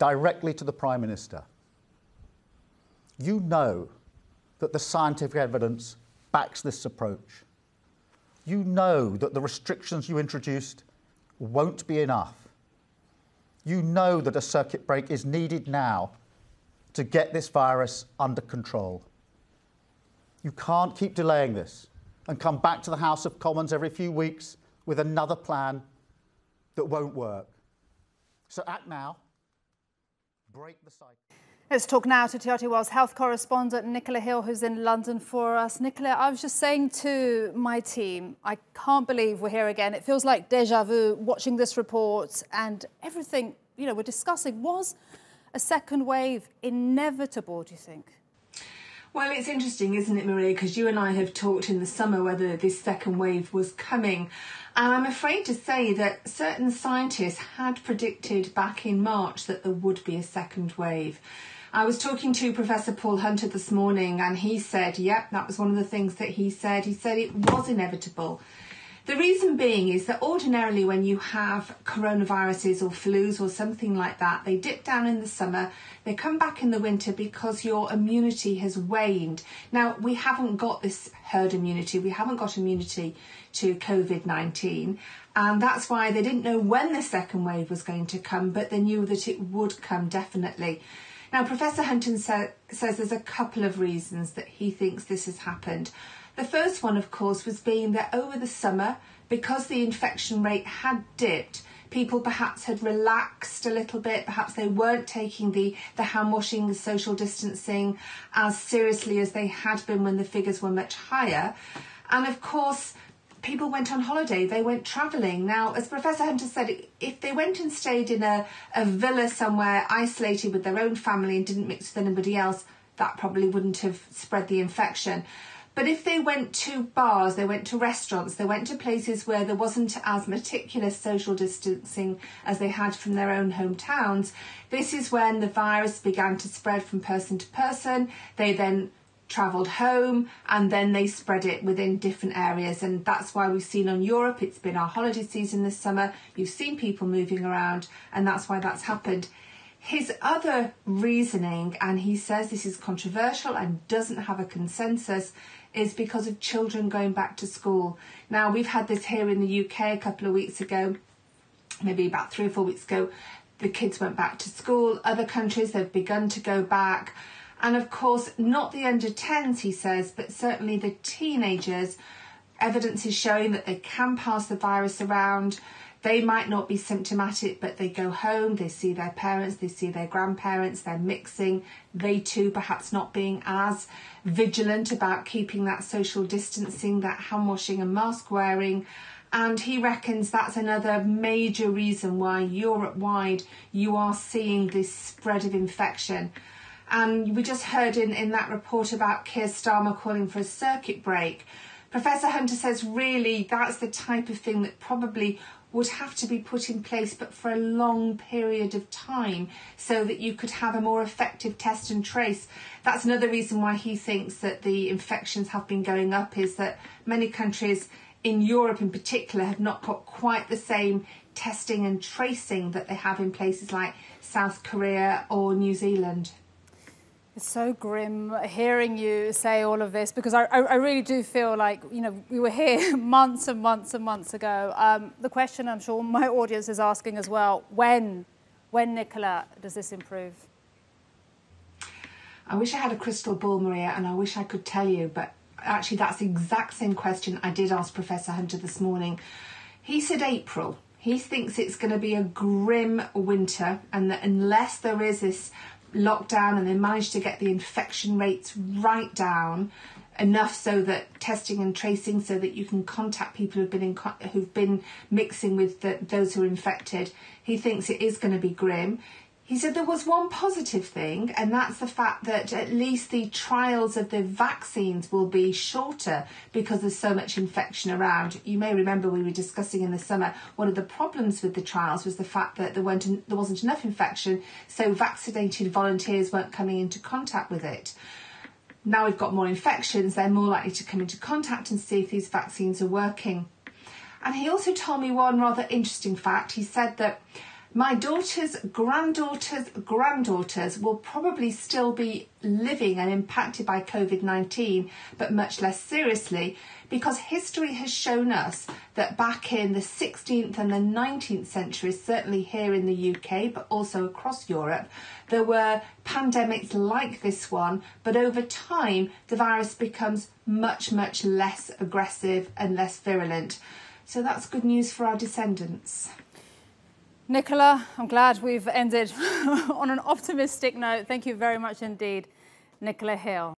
directly to the Prime Minister. You know that the scientific evidence backs this approach. You know that the restrictions you introduced won't be enough. You know that a circuit break is needed now to get this virus under control. You can't keep delaying this and come back to the House of Commons every few weeks with another plan that won't work. So act now, break the cycle. Let's talk now to TRT World's health correspondent, Nicola Hill, who's in London for us. Nicola, I was just saying to my team, I can't believe we're here again. It feels like déjà vu watching this report, and everything, you know, we're discussing. Was a second wave inevitable, do you think? Well, it's interesting, isn't it, Maria, because you and I have talked in the summer whether this second wave was coming. And I'm afraid to say that certain scientists had predicted back in March that there would be a second wave. I was talking to Professor Paul Hunter this morning, and he said, yep, that was one of the things that he said. He said it was inevitable. The reason being is that ordinarily when you have coronaviruses or flus or something like that, they dip down in the summer, they come back in the winter because your immunity has waned. Now, we haven't got this herd immunity. We haven't got immunity to COVID-19. And that's why they didn't know when the second wave was going to come, but they knew that it would come definitely. Now, Professor Hunter says there's a couple of reasons that he thinks this has happened. The first one, of course, was being that over the summer, because the infection rate had dipped, people perhaps had relaxed a little bit, perhaps they weren't taking the hand washing, the social distancing as seriously as they had been when the figures were much higher. And of course, people went on holiday, they went travelling. Now, as Professor Hunter said, if they went and stayed in a villa somewhere isolated with their own family and didn't mix with anybody else, that probably wouldn't have spread the infection. But if they went to bars, they went to restaurants, they went to places where there wasn't as meticulous social distancing as they had from their own hometowns, this is when the virus began to spread from person to person. They then travelled home and then they spread it within different areas. And that's why we've seen on Europe, it's been our holiday season this summer, you've seen people moving around, and that's why that's happened. His other reasoning, and he says this is controversial and doesn't have a consensus, is because of children going back to school. Now, we've had this here in the UK a couple of weeks ago, maybe about 3 or 4 weeks ago, the kids went back to school. Other countries, they've begun to go back. And of course, not the under 10s, he says, but certainly the teenagers. Evidence is showing that they can pass the virus around. They might not be symptomatic, but they go home, they see their parents, they see their grandparents, they're mixing. They too perhaps not being as vigilant about keeping that social distancing, that hand washing and mask wearing. And he reckons that's another major reason why Europe-wide you are seeing this spread of infection. And we just heard in that report about Keir Starmer calling for a circuit break. Professor Hunter says really that's the type of thing that probably would have to be put in place, but for a long period of time, so that you could have a more effective test and trace. That's another reason why he thinks that the infections have been going up, is that many countries in Europe in particular have not got quite the same testing and tracing that they have in places like South Korea or New Zealand. It's so grim hearing you say all of this, because I really do feel like, you know, we were here months and months and months ago. The question I'm sure my audience is asking as well, when, Nicola, does this improve? I wish I had a crystal ball, Maria, and I wish I could tell you, but actually that's the exact same question I did ask Professor Hunter this morning. He said April. He thinks it's going to be a grim winter, and that unless there is this lockdown and they managed to get the infection rates right down enough so that testing and tracing, so that you can contact people who've been mixing with those who are infected, he thinks it is going to be grim. He said there was one positive thing, and that's the fact that at least the trials of the vaccines will be shorter because there's so much infection around. You may remember we were discussing in the summer, one of the problems with the trials was the fact that there wasn't enough infection, so vaccinated volunteers weren't coming into contact with it. Now we've got more infections, they're more likely to come into contact and see if these vaccines are working. And he also told me one rather interesting fact. He said that My daughter's granddaughter's granddaughters will probably still be living and impacted by COVID-19, but much less seriously, because history has shown us that back in the 16th and the 19th centuries, certainly here in the UK, but also across Europe, there were pandemics like this one, but over time, the virus becomes much, much less aggressive and less virulent. So that's good news for our descendants. Nicola, I'm glad we've ended on an optimistic note. Thank you very much indeed, Nicola Hill.